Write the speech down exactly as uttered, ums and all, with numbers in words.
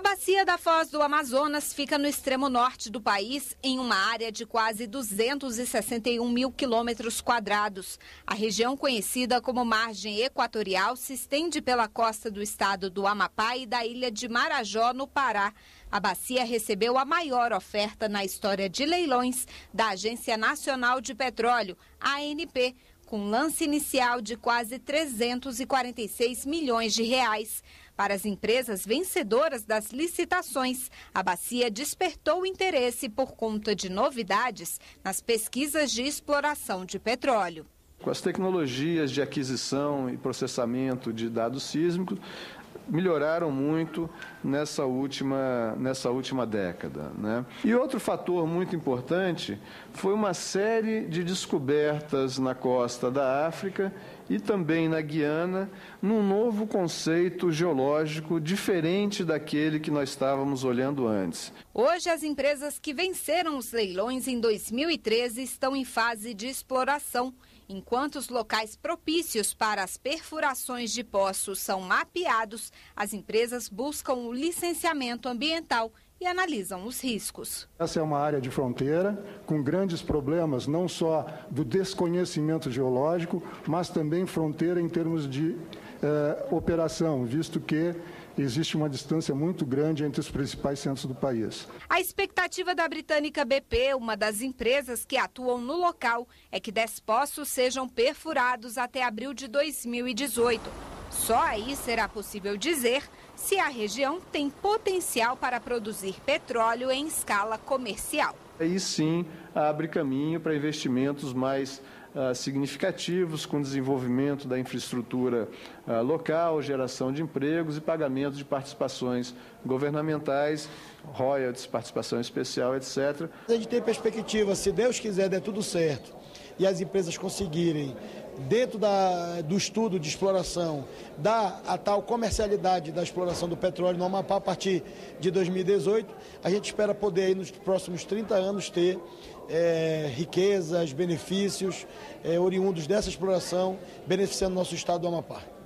A Bacia da Foz do Amazonas fica no extremo norte do país, em uma área de quase duzentos e sessenta e um mil quilômetros quadrados. A região conhecida como Margem Equatorial se estende pela costa do estado do Amapá e da ilha de Marajó, no Pará. A bacia recebeu a maior oferta na história de leilões da Agência Nacional de Petróleo, A N P, com lance inicial de quase trezentos e quarenta e seis milhões de reais. Para as empresas vencedoras das licitações, a bacia despertou interesse por conta de novidades nas pesquisas de exploração de petróleo. Com as tecnologias de aquisição e processamento de dados sísmicos, melhoraram muito nessa última, nessa última década, né? E outro fator muito importante foi uma série de descobertas na costa da África e também na Guiana, num novo conceito geológico diferente daquele que nós estávamos olhando antes. Hoje, as empresas que venceram os leilões em dois mil e treze estão em fase de exploração, enquanto os locais propícios para as perfurações de poços são mapeados, as empresas buscam o licenciamento ambiental e analisam os riscos. Essa é uma área de fronteira com grandes problemas, não só do desconhecimento geológico, mas também fronteira em termos de eh, operação, visto que existe uma distância muito grande entre os principais centros do país. A expectativa da britânica B P, uma das empresas que atuam no local, é que dez poços sejam perfurados até abril de dois mil e dezoito. Só aí será possível dizer se a região tem potencial para produzir petróleo em escala comercial. Aí sim abre caminho para investimentos mais uh, significativos, com desenvolvimento da infraestrutura uh, local, geração de empregos e pagamento de participações governamentais, royalties, participação especial, etcétera. A gente tem perspectiva, se Deus quiser, der tudo certo e as empresas conseguirem, dentro da, do estudo de exploração, dar a tal comercialidade da exploração do petróleo no Amapá a partir de dois mil e dezoito, a gente espera poder, aí, nos próximos trinta anos, ter é, riquezas, benefícios é, oriundos dessa exploração, beneficiando nosso estado do Amapá.